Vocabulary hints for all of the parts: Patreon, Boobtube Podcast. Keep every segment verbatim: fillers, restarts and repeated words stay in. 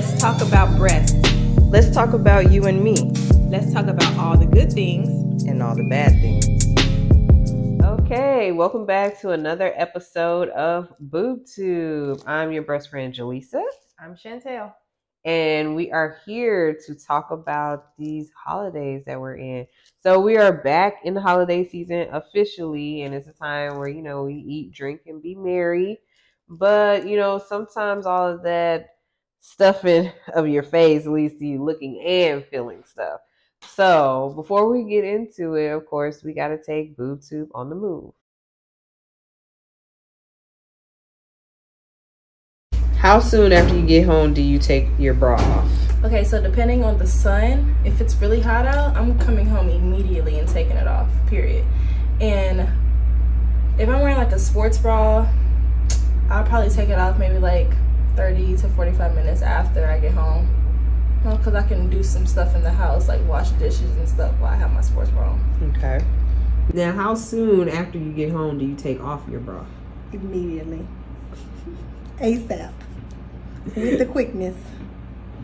Let's talk about breasts. Let's talk about you and me. Let's talk about all the good things and all the bad things. Okay, welcome back to another episode of Boobtube. I'm your best friend, Jaleesa. I'm Chantel. And we are here to talk about these holidays that we're in. So we are back in the holiday season officially, and it's a time where, you know, we eat, drink, and be merry. But, you know, sometimes all of that stuffing of your face leads to you looking and feeling stuff. So before we get into it, of course, we got to take BoobTube on the move. How soon after you get home do you take your bra off? Okay, so depending on the sun, if it's really hot out, I'm coming home immediately and taking it off, period. And if I'm wearing like a sports bra, I'll probably take it off maybe like thirty to forty-five minutes after I get home. No, because I can do some stuff in the house, like wash dishes and stuff while I have my sports bra on. Okay. Now, how soon after you get home do you take off your bra? Immediately. ASAP. With the quickness.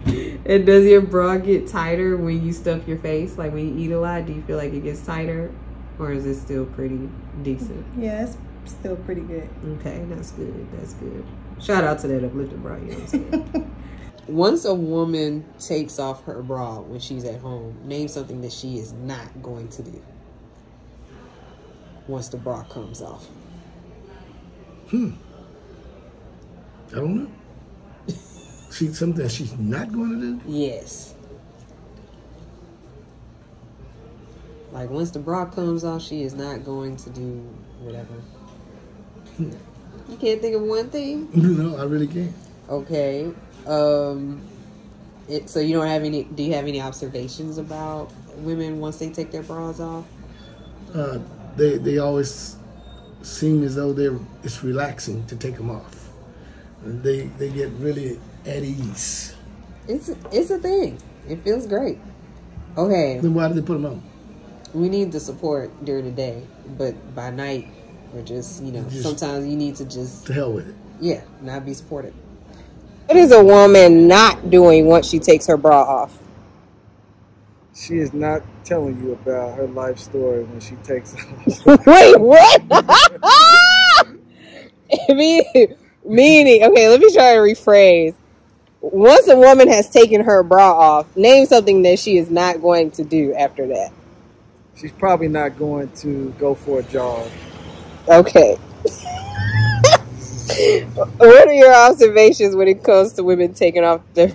And does your bra get tighter when you stuff your face? Like when you eat a lot, do you feel like it gets tighter? Or is it still pretty decent? Yeah, it's still pretty good. Okay, that's good. That's good. Shout out to that uplifted bra, you know what I'm saying? Once a woman takes off her bra when she's at home, name something that she is not going to do once the bra comes off. Hmm. I don't know. See, something that she's not going to do? Yes. Like, once the bra comes off, she is not going to do whatever. Hmm. You can't think of one thing? No, I really can't. Okay. Um, it, so you don't have any, do you have any observations about women once they take their bras off? Uh, they, they always seem as though they're, it's relaxing to take them off. They, they get really at ease. It's, it's a thing. It feels great. Okay. Then why do they put them on? We need the support during the day, but by night or just, you know, just, sometimes you need to just. To hell with it. Yeah. Not be supported. What is a woman not doing once she takes her bra off? She is not telling you about her life story when she takes it off. Wait, what? meaning, meaning, okay, let me try to rephrase. Once a woman has taken her bra off, name something that she is not going to do after that. She's probably not going to go for a jog. Okay. What are your observations when it comes to women taking off their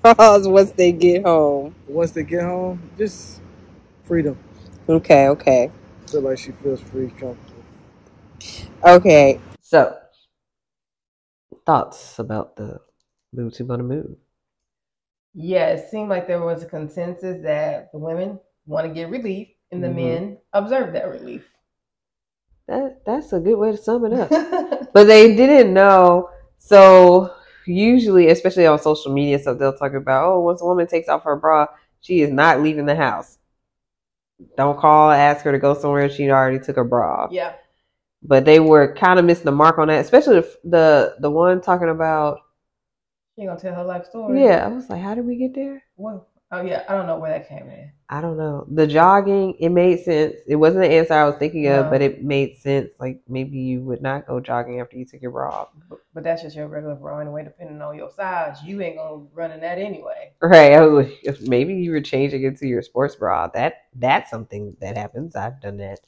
bras once they get home? Once they get home, just freedom. Okay, okay. I feel like she feels free, comfortable. Okay, so thoughts about the BoobTube on the move? Yeah, it seemed like there was a consensus that the women want to get relief, and the mm-hmm. men observe that relief. That that's a good way to sum it up. But they didn't know, so usually, especially on social media, so they'll talk about, oh, once a woman takes off her bra, she is not leaving the house. Don't call, ask her to go somewhere. She already took her bra off. Yeah. But they were kind of missing the mark on that, especially the the, the one talking about. She going to tell her life story. Yeah. I was like, how did we get there? Well, oh, yeah. I don't know where that came in. I don't know. The jogging, it made sense. It wasn't the answer I was thinking of, no. But it made sense. Like, maybe you would not go jogging after you took your bra off. But, but that's just your regular bra anyway, depending on your size. You ain't going to run in that anyway. Right. I was like, if maybe you were changing into your sports bra. That That's something that happens. I've done that.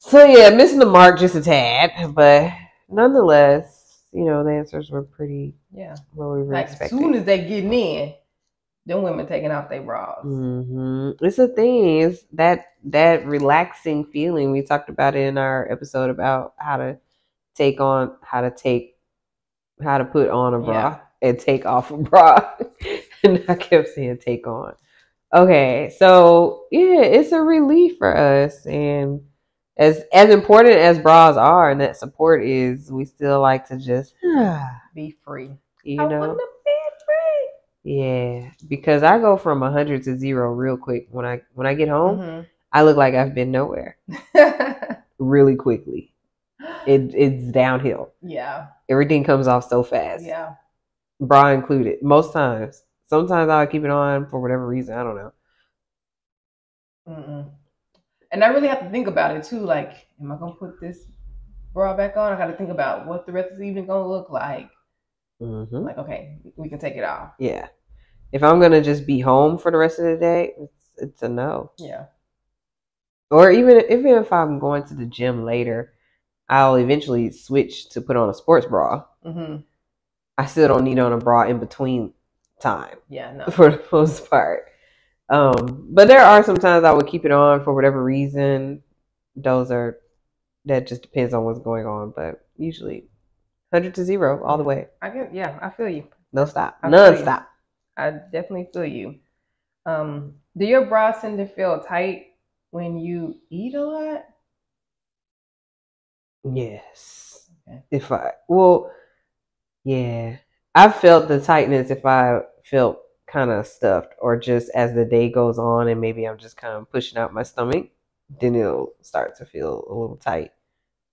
So, yeah, missing the mark just a tad. But nonetheless, you know, the answers were pretty yeah. what we were like expecting. As soon as they getting in. Them women taking off their bras. Mm-hmm. It's a thing. It's that that relaxing feeling. We talked about it in our episode about how to take on, how to take, how to put on a bra yeah. and take off a bra. And I kept saying take on. Okay, so yeah, it's a relief for us. And as as important as bras are, and that support is, we still like to just be free. You I know. Yeah, because I go from a hundred to zero real quick when I when I get home. Mm-hmm. I look like I've been nowhere really quickly. It it's downhill. Yeah, everything comes off so fast. Yeah, bra included, most times. Sometimes I'll keep it on for whatever reason. I don't know. Mm-mm. And I really have to think about it too. Like, am I going to put this bra back on? I got to think about what the rest of the evening going to look like. Mm-hmm. Like, okay, we can take it off. Yeah. If I'm going to just be home for the rest of the day, it's, it's a no. Yeah. Or even if, even if I'm going to the gym later, I'll eventually switch to put on a sports bra. Mm-hmm. I still don't need on a bra in between time. Yeah, no. For the most part. Um, but there are some times I would keep it on for whatever reason. Those are, that just depends on what's going on. But usually one hundred to zero all the way. I get, yeah, I feel you. No stop. I None stop. I definitely feel you. Um, do your bras tend to feel tight when you eat a lot? Yes. Okay. If I, well, yeah. I felt the tightness if I felt kind of stuffed, or just as the day goes on and maybe I'm just kind of pushing out my stomach, then it'll start to feel a little tight.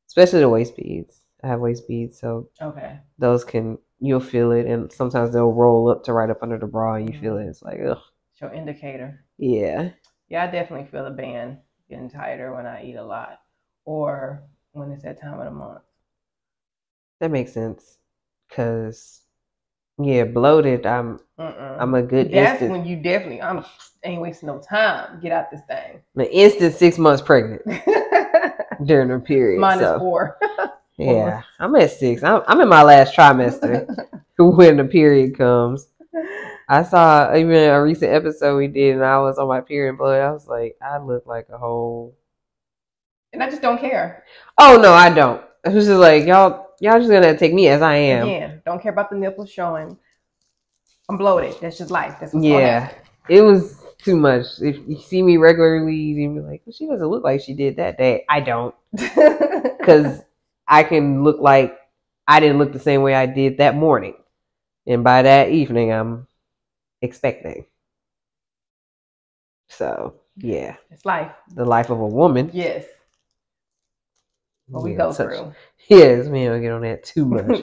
Especially the waist beads. I have waist beads, so okay, those can, you'll feel it, and sometimes they'll roll up to right up under the bra and you mm-hmm. feel it. It's like, ugh. It's your indicator. Yeah. Yeah, I definitely feel the band getting tighter when I eat a lot, or when it's that time of the month. That makes sense, because yeah, bloated. I'm Mm-mm. I'm a good. That's instant. When you definitely. I'm ain't wasting no time. Get out this thing. An instant six months pregnant during her period. Minus so. four. Yeah, I'm at six. I'm I'm in my last trimester when the period comes. I saw even a recent episode we did, and I was on my period blood. I was like, I look like a whole. And I just don't care. Oh no, I don't. I was just like, y'all, y'all just gonna take me as I am. Yeah, don't care about the nipples showing. I'm bloated. That's just life. That's what's yeah. It was too much. If you see me regularly, you'd be like, well, she doesn't look like she did that day. I don't, because I can look like I didn't look the same way I did that morning, and by that evening, I'm expecting. So yeah, it's life. The life of a woman. Yes. Well, we, we go touch. through. Yes, we don't get on that too much.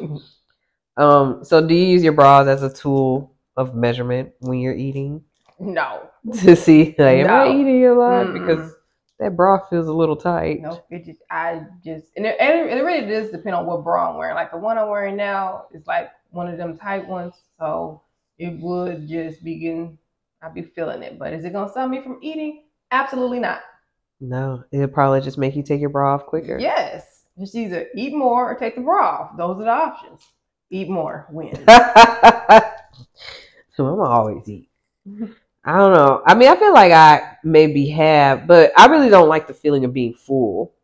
um. So, do you use your bras as a tool of measurement when you're eating? No. To see, like, no. am I eating a lot? Mm-mm. Because that bra feels a little tight. No, it just, I just, and it, and it really does depend on what bra I'm wearing. Like the one I'm wearing now is like one of them tight ones, so it would just begin. I'd be feeling it, but is it gonna stop me from eating? Absolutely not. No, it'll probably just make you take your bra off quicker. Yes, just either eat more or take the bra off. Those are the options. Eat more, win. So I'm always eat. I don't know. I mean, I feel like I maybe have, but I really don't like the feeling of being full.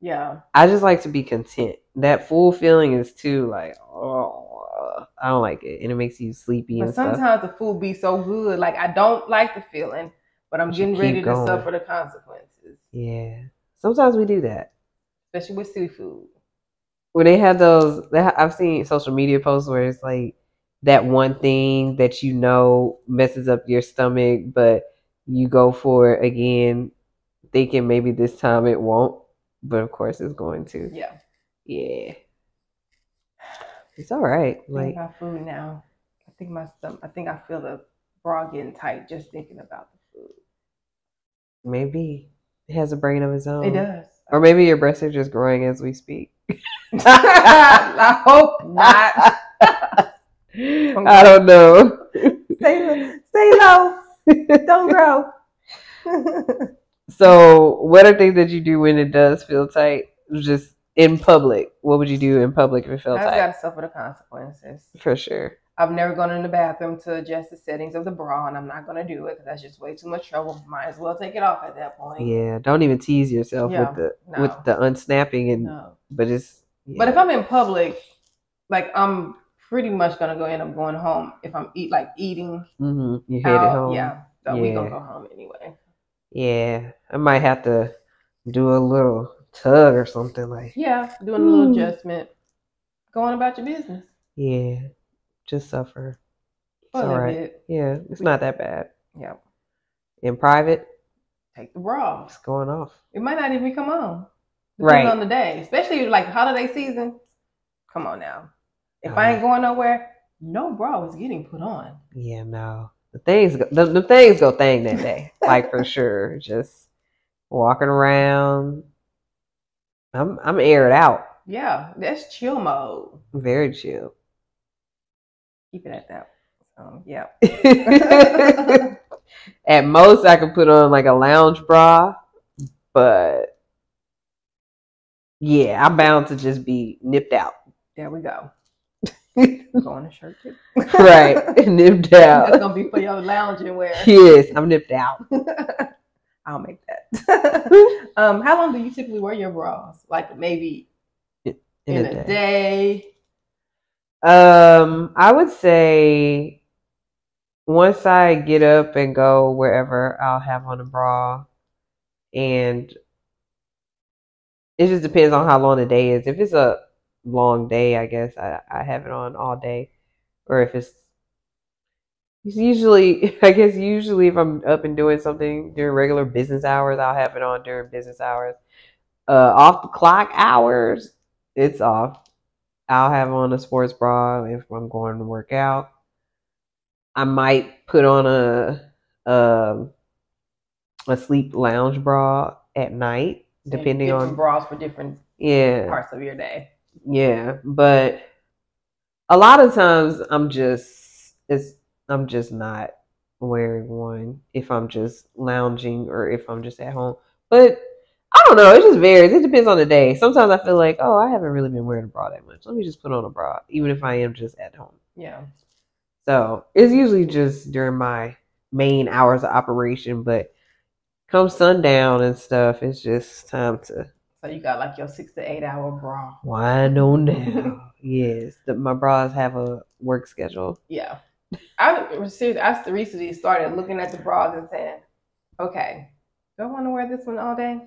Yeah. I just like to be content. That full feeling is too like, oh, I don't like it. And it makes you sleepy but and sometimes stuff. Sometimes the food be so good. Like, I don't like the feeling, but I'm but getting ready going. to suffer the consequences. Yeah. Sometimes we do that. Especially with seafood. When they have those, I've seen social media posts where it's like, that one thing that you know messes up your stomach, but you go for it again, thinking maybe this time it won't, but of course it's going to. Yeah. Yeah. It's all right. I like, think about food now. I think my stomach, I think I feel the bra getting tight just thinking about the food. Maybe it has a brain of its own. It does. Or maybe your breasts are just growing as we speak. I hope not. I don't know. Stay, stay low. Don't grow. So, what are things that you do when it does feel tight? Just in public. What would you do in public if it felt I've tight? I've got to suffer the consequences. For sure. I've never gone in the bathroom to adjust the settings of the bra, and I'm not going to do it because that's just way too much trouble. Might as well take it off at that point. Yeah. Don't even tease yourself yeah, with the no. with the unsnapping. And no. But it's. Yeah. But if I'm in public, like I'm. pretty much gonna go end up going home if I'm eat like eating. Mm-hmm. You headed home. Yeah, so yeah. we gonna go home anyway. Yeah, I might have to do a little tug or something like. Yeah, doing a little adjustment. Go on about your business. Yeah, just suffer. It's all right. Bit. Yeah, it's not that bad. Yeah. In private, take the bra. It's going off. It might not even come on. Right on the day, especially like holiday season. Come on now. If I ain't going nowhere, no bra was getting put on. Yeah, no. The things go, the, the things go thang that day. Like, for sure. Just walking around. I'm I'm aired out. Yeah, that's chill mode. Very chill. Keep it at that. Um, yeah. At most, I could put on like a lounge bra, but yeah, I'm bound to just be nipped out. There we go. Go on a shirt too. Right, nipped out. It's gonna be for your lounging wear. Yes, I'm nipped out. I'll make that. um, how long do you typically wear your bras? Like maybe in, in a, a day. day? Um, I would say once I get up and go wherever, I'll have on a bra. And it just depends on how long the day is. If it's a long day, I guess I, I have it on all day. Or if it's It's usually, I guess usually if I'm up and doing something during regular business hours, I'll have it on during business hours. Uh, off the clock hours, it's off. I'll have on a sports bra if I'm going to work out. I might put on a um, a sleep lounge bra at night, depending different on... Different bras for different yeah, parts of your day. Yeah, but a lot of times I'm just... it's. I'm just not wearing one if I'm just lounging or if I'm just at home. But I don't know. It just varies. It depends on the day. Sometimes I feel like, oh, I haven't really been wearing a bra that much. Let me just put on a bra, even if I am just at home. Yeah. So it's usually just during my main hours of operation. But come sundown and stuff, it's just time to. So you got like your six to eight hour bra. Why no now? Yes. The, my bras have a work schedule. Yeah. I I recently started looking at the bras and saying, okay, do I want to wear this one all day?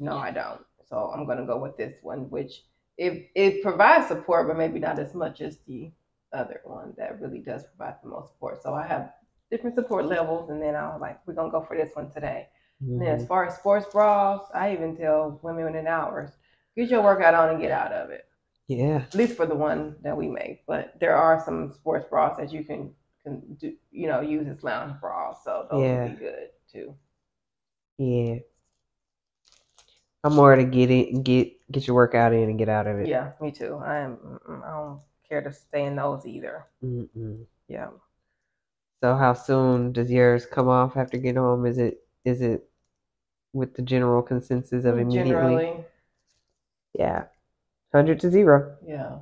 No, I don't. So I'm going to go with this one, which it, it provides support, but maybe not as much as the other one that really does provide the most support. So I have different support levels, and then I was like, we're going to go for this one today. Mm-hmm. And then as far as sports bras, I even tell women in hours, get your workout on and get out of it. Yeah. At least for the one that we make. But there are some sports bras that you can, can do, you know, use as lounge bras. So those yeah. would be good too. Yeah. I'm more to get in, get get your workout in and get out of it. Yeah, me too. I am. I don't care to stay in those either. Mm-mm. Yeah. So how soon does yours come off after getting home? Is it is it with the general consensus of immediately? Generally. Yeah. Hundred to zero. Yeah.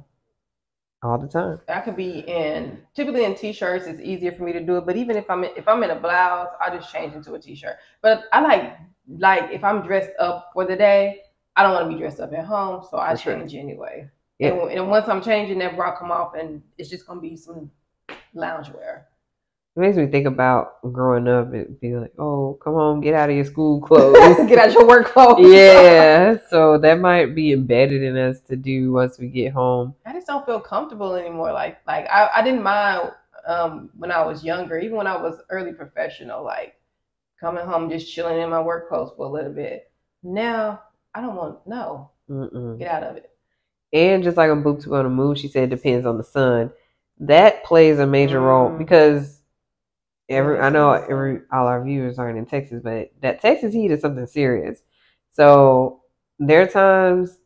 All the time. I could be in typically in t-shirts. It's easier for me to do it. But even if I'm in, if I'm in a blouse, I just change into a t-shirt. But I like like if I'm dressed up for the day, I don't want to be dressed up at home, so I for change sure. anyway. Yeah. And, and once I'm changing, that bra come off, and it's just gonna be some loungewear. It makes me think about growing up and be like, oh, come home, get out of your school clothes. Get out your work clothes. Yeah. So that might be embedded in us to do once we get home. I just don't feel comfortable anymore. Like, like I, I didn't mind um, when I was younger, even when I was early professional, like coming home, just chilling in my work clothes for a little bit. Now, I don't want, no. Mm-mm. Get out of it. And just like on Boobtube on the Move, she said, depends on the sun. That plays a major mm. role because... Every I know every all our viewers aren't in Texas, but that Texas heat is something serious. So there are times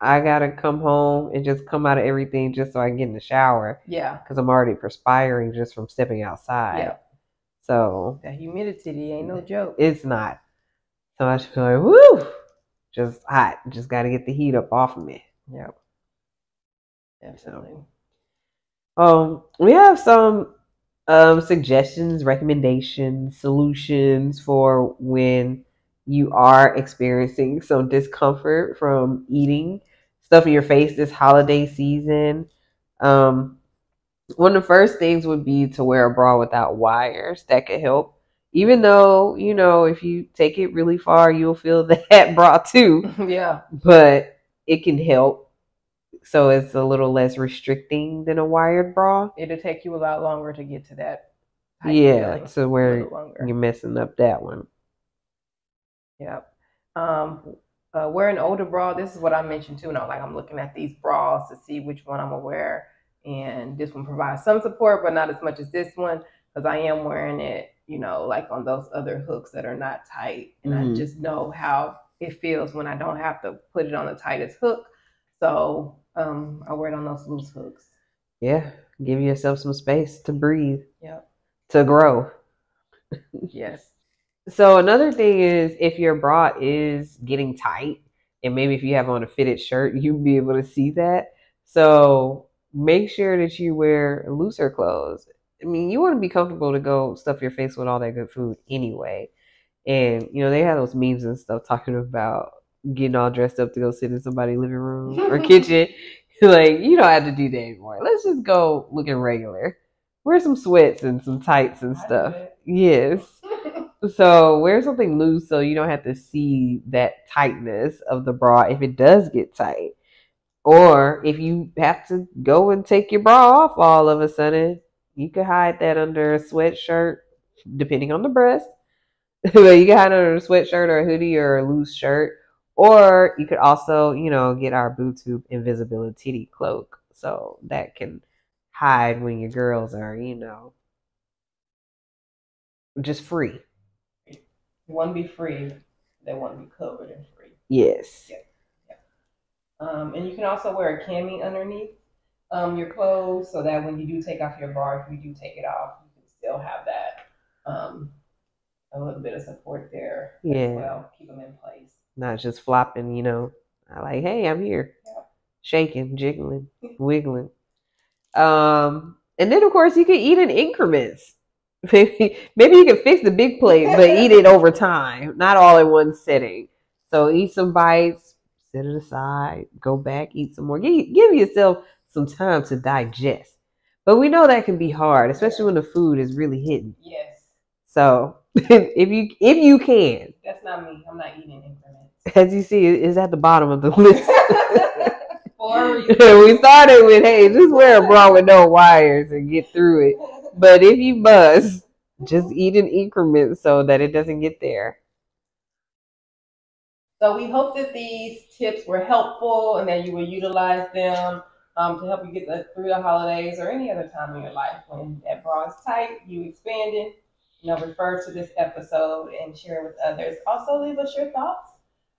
I gotta come home and just come out of everything just so I can get in the shower. Yeah, because I'm already perspiring just from stepping outside. Yeah. So that humidity ain't no joke. It's not. So I just feel like woo, just hot. Just gotta get the heat up off of me. Yep. Absolutely. So, um, we have some. Um, suggestions, recommendations, solutions for when you are experiencing some discomfort from eating stuff in your face this holiday season. Um, one of the first things would be to wear a bra without wires. That could help. Even though, you know, if you take it really far, you'll feel that bra too. Yeah. But it can help. So it's a little less restricting than a wired bra. It'll take you a lot longer to get to that. Yeah, to where you're messing up that one. Yep. Um, uh, wear an older bra. This is what I mentioned too. And I'm like, I'm looking at these bras to see which one I'm gonna wear. And this one provides some support, but not as much as this one, because I am wearing it, you know, like on those other hooks that are not tight. And mm-hmm. I just know how it feels when I don't have to put it on the tightest hook. So um, I wear it on those loose hooks. Yeah. Give yourself some space to breathe. Yep. To grow. Yes. So another thing is, if your bra is getting tight, and maybe if you have on a fitted shirt, you'll be able to see that. So make sure that you wear looser clothes. I mean, you want to be comfortable to go stuff your face with all that good food anyway. And, you know, they have those memes and stuff talking about getting all dressed up to go sit in somebody's living room or kitchen. Like, you don't have to do that anymore. Let's just go looking regular. Wear some sweats and some tights and stuff. Yes. So wear something loose so you don't have to see that tightness of the bra if it does get tight. Or if you have to go and take your bra off all of a sudden, you could hide that under a sweatshirt, depending on the breast. You can hide it under a sweatshirt or a hoodie or a loose shirt. Or you could also, you know, get our Boobtube invisibility cloak. So that can hide when your girls are, you know, just free. You want to be free. They want to be covered and free. Yes. Yeah. Yeah. Um, and you can also wear a cami underneath um, your clothes, so that when you do take off your bra, if you do take it off, you can still have that um, a little bit of support there. Yeah. As well, keep them in place. Not just flopping, you know. I like, hey, I'm here. Yeah. Shaking, jiggling, wiggling. Um, and then, of course, you can eat in increments. Maybe, maybe you can fix the big plate, but eat it over time. Not all in one sitting. So eat some bites, set it aside, go back, eat some more. Give, give yourself some time to digest. But we know that can be hard, especially when the food is really hidden. Yes. So if you if you can. That's not me. I'm not eating increments. As you see, it's at the bottom of the list. We started with, hey, just wear a bra with no wires and get through it. But if you must, just eat in increments so that it doesn't get there. So we hope that these tips were helpful and that you will utilize them um, to help you get through the holidays or any other time in your life when that bra is tight, you expand it. You know, refer to this episode and share with others. Also, leave us your thoughts.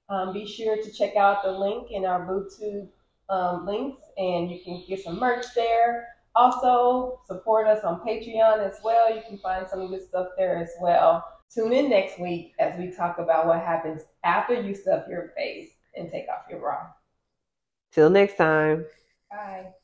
Um, be sure to check out the link in our Boobtube um, links, and you can get some merch there. Also, support us on Patreon as well. You can find some of this stuff there as well. Tune in next week as we talk about what happens after you stuff your face and take off your bra. Till next time. Bye.